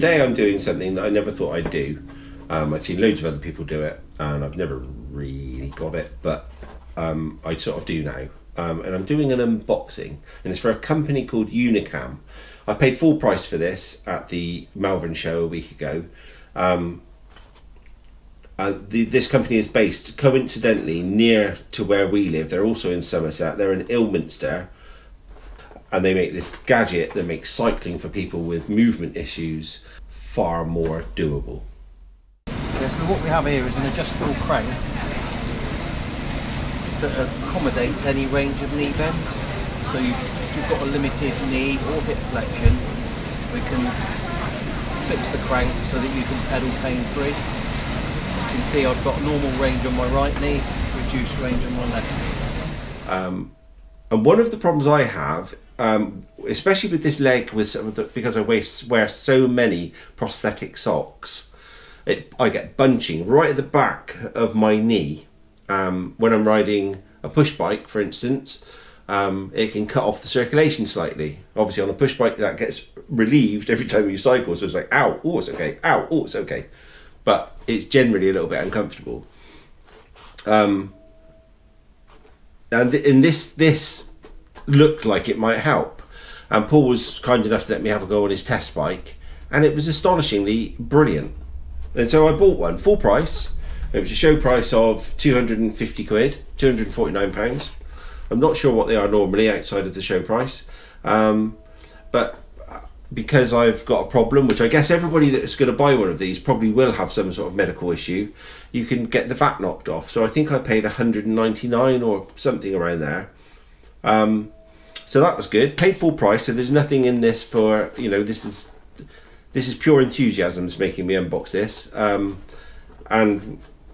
today I'm doing something that I never thought I'd do. I've seen loads of other people do it, and I've never really got it, but I sort of do now. And I'm doing an unboxing, and it's for a company called Unicam. I paid full price for this at the Malvern Show a week ago. This company is based, coincidentally, near to where we live. They're also in Somerset. They're in Ilminster, and they make this gadget that makes cycling for people with movement issues far more doable. Yeah, so what we have here is an adjustable crank that accommodates any range of knee bend. So you've got a limited knee or hip flexion, we can fix the crank so that you can pedal pain free. You can see I've got normal range on my right knee, reduced range on my left knee. And one of the problems I have, especially with this leg, because I wear so many prosthetic socks, I get bunching right at the back of my knee. When I'm riding a push bike, for instance, it can cut off the circulation slightly. Obviously on a push bike that gets relieved every time you cycle, so it's like, ow, oh it's okay, ow, oh it's okay. But it's generally a little bit uncomfortable. And this looked like it might help. And Paul was kind enough to let me have a go on his test bike, and it was astonishingly brilliant. And so I bought one, full price. It was a show price of 250 quid, £249. I'm not sure what they are normally outside of the show price. But because I've got a problem, which I guess everybody that's going to buy one of these probably will have some sort of medical issue, you can get the VAT knocked off. So I think I paid 199 or something around there. So that was good. Paid full price. So there's nothing in this for, you know, this is pure enthusiasm that's making me unbox this. And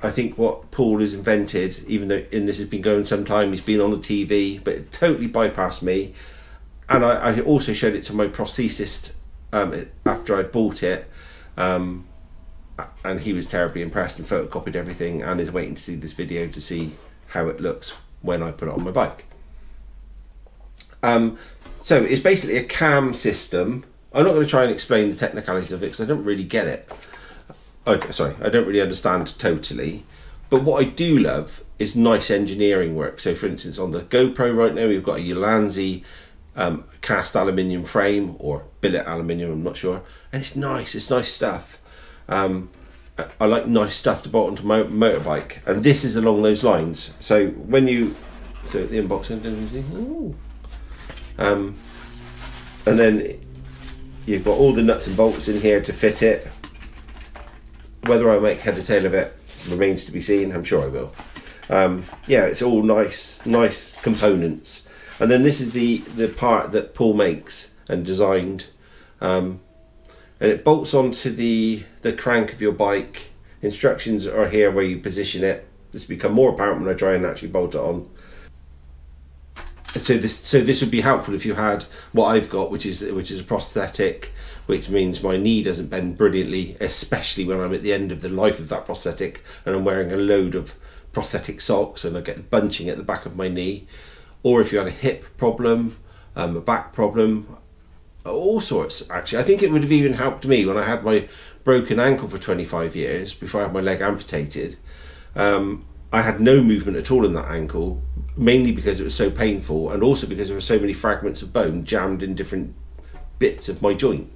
I think what Paul has invented, even though this has been going some time, he's been on the TV, but it totally bypassed me. And I also showed it to my prosthesist after I bought it, and he was terribly impressed and photocopied everything and is waiting to see this video to see how it looks when I put it on my bike. So it's basically a cam system. I'm not going to try and explain the technicalities of it because I don't really get it. Okay, sorry, I don't really understand totally, but what I do love is nice engineering work. So for instance, on the GoPro right now, we've got a Yulanzi cast aluminium frame or billet aluminium, I'm not sure. And it's nice stuff. I like nice stuff to bolt onto my motorbike. And this is along those lines. So when you, so the unboxing, doesn't see? Ooh. And then you've got all the nuts and bolts in here to fit it. Whether I make head or tail of it remains to be seen. I'm sure I will. Yeah, it's all nice components. And then this is the part that Paul makes and designed. And it bolts onto the crank of your bike. Instructions are here where you position it. This will become more apparent when I try and actually bolt it on. So this would be helpful if you had what I've got, which is a prosthetic, which means my knee doesn't bend brilliantly, especially when I'm at the end of the life of that prosthetic and I'm wearing a load of prosthetic socks and I get the bunching at the back of my knee. Or if you had a hip problem, a back problem, all sorts actually. I think it would have even helped me when I had my broken ankle for 25 years before I had my leg amputated. I had no movement at all in that ankle, mainly because it was so painful and also because there were so many fragments of bone jammed in different bits of my joint.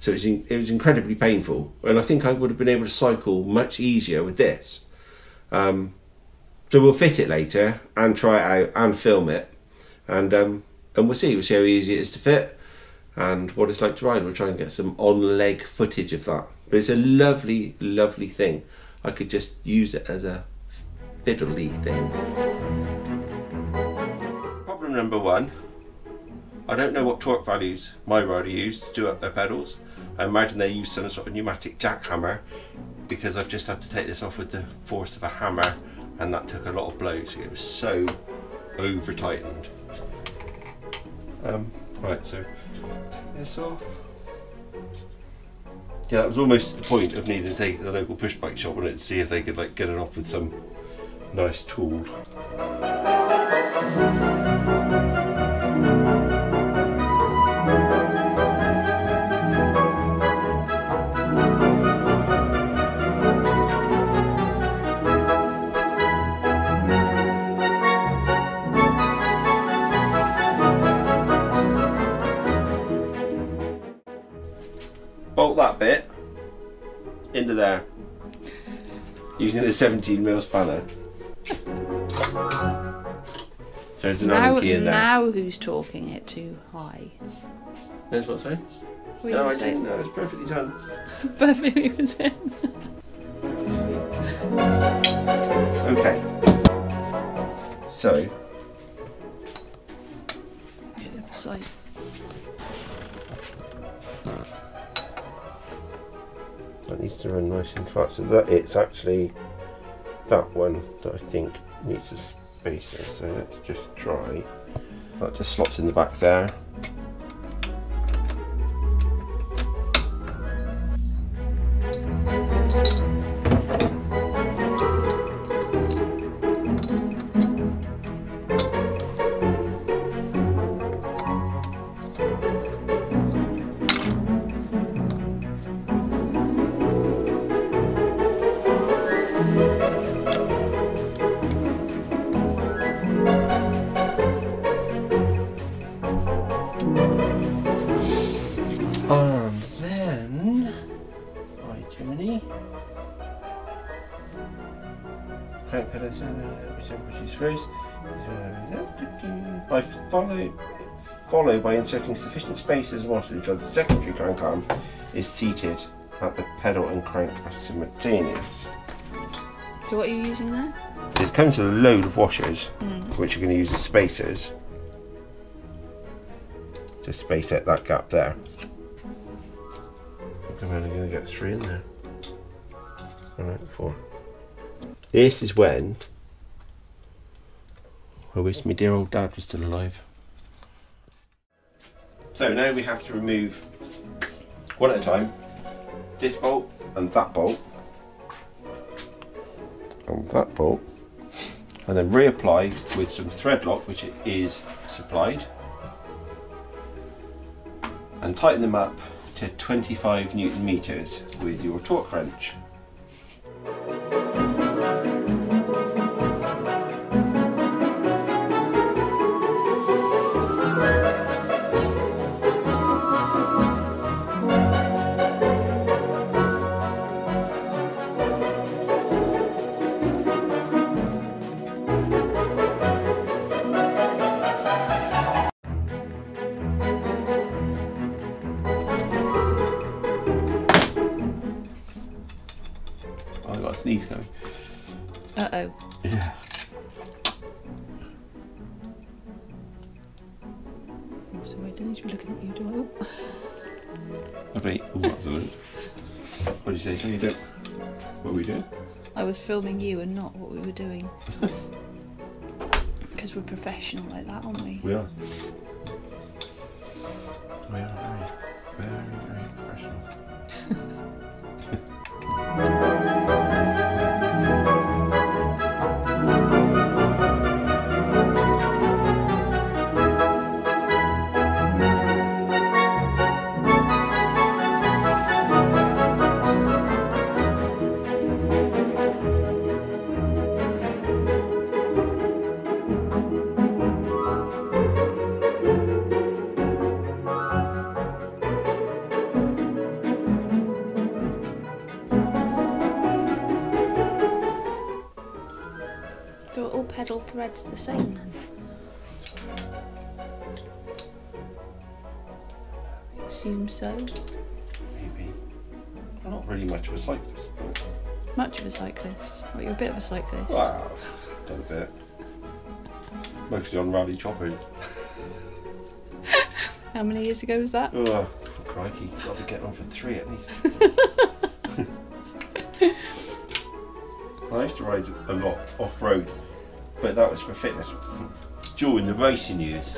So it was incredibly painful. And I think I would have been able to cycle much easier with this. So we'll fit it later and try it out and film it. And we'll see how easy it is to fit and what it's like to ride. We'll try and get some on-leg footage of that. But it's a lovely, lovely thing. I could just use it as a fiddly thing. Problem number one, I don't know what torque values MiRider used to do up their pedals. I imagine they use some sort of pneumatic jackhammer because I've just had to take this off with the force of a hammer and that took a lot of blows. It was so over tightened. Right, so take this off. Yeah, that was almost the point of needing to take it to the local push bike shop and see if they could like get it off with some nice tool. that bit into there using the 17mm spanner. So there's another key in there. Now who's talking it too high? That's what I say. No, I didn't. No, it's perfectly done. Perfectly was in. Okay. So. Get the other side. That needs to run nice and tight. So that it's actually that one that I think needs a spacer. So let's just try. That just slots in the back there. Followed by inserting sufficient spacers and water each other. The secondary crank arm is seated at the pedal and crank are simultaneous. So what are you using there? It comes with a load of washers, which you're going to use as spacers to space out that gap there. I think I'm only going to get three in there. Four. This is when I wish my dear old dad was still alive. So now we have to remove, one at a time, this bolt and that bolt. And that bolt. And then reapply with some thread lock, which it is supplied. And tighten them up to 25 Newton meters with your torque wrench. Sneeze coming. Uh oh. Yeah. I'm sorry, I didn't need to be looking at you, do I? Okay, absolutely. What did you say? So you don't. What were we doing? I was filming you and not what we were doing. Because we're professional like that, aren't we? We are. We are very, very, very professional. Pedal threads the same then. I assume so. Maybe. I'm not really much of a cyclist. Much of a cyclist? Well, you're a bit of a cyclist. Wow, done a bit. Mostly on rally choppers. How many years ago was that? Oh, crikey, you've got to be getting on for 3 at least. I used to ride a lot off-road. But that was for fitness during the racing years.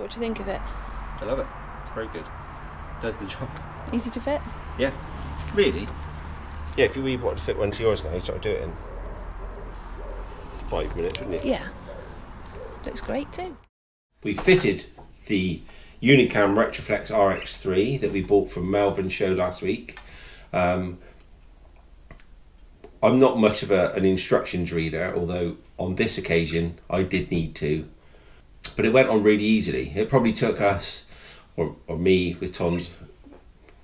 What do you think of it? I love it. It's very good. Does the job. Easy to fit? Yeah. Really? Yeah, if you really wanted to fit one to yours now, you try to do it in 5 minutes, wouldn't you? Yeah. Looks great too. We fitted the Unicam Retroflex RX3 that we bought from Malvern Show last week. I'm not much of an instructions reader, although on this occasion I did need to. But it went on really easily. It probably took us, or me with Tom's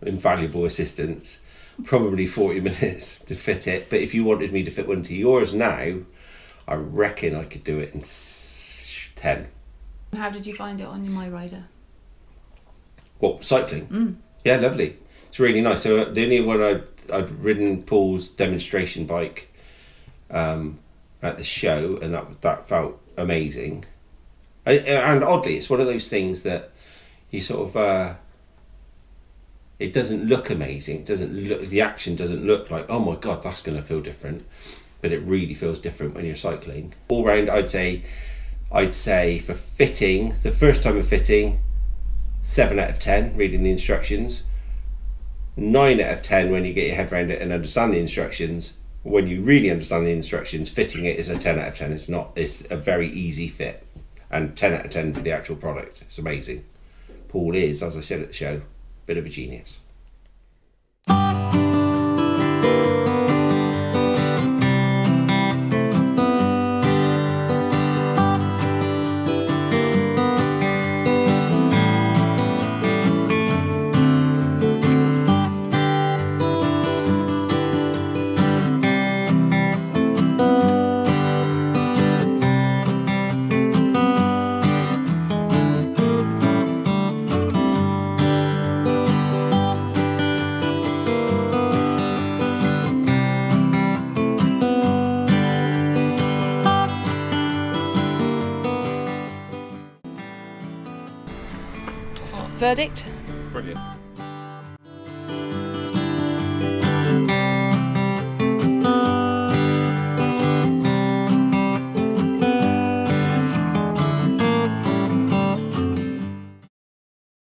invaluable assistance, probably 40 minutes to fit it. But if you wanted me to fit one to yours now, I reckon I could do it in 10. How did you find it on your MiRider? Well, cycling. Mm. Yeah, lovely. It's really nice. So the only one I'd ridden Paul's demonstration bike at the show, and that felt amazing. And oddly, it's one of those things that you sort of it doesn't look amazing. It doesn't look, the action doesn't look like, oh my god, that's going to feel different, but it really feels different when you're cycling. All round, I'd say for fitting, the first time of fitting, 7 out of 10 reading the instructions. 9 out of 10 when you get your head around it and understand the instructions. When you really understand the instructions, fitting it is a 10 out of 10. It's not. It's a very easy fit, and 10 out of 10 for the actual product. It's amazing. Paul is, as I said at the show, a bit of a genius. Verdict? Brilliant.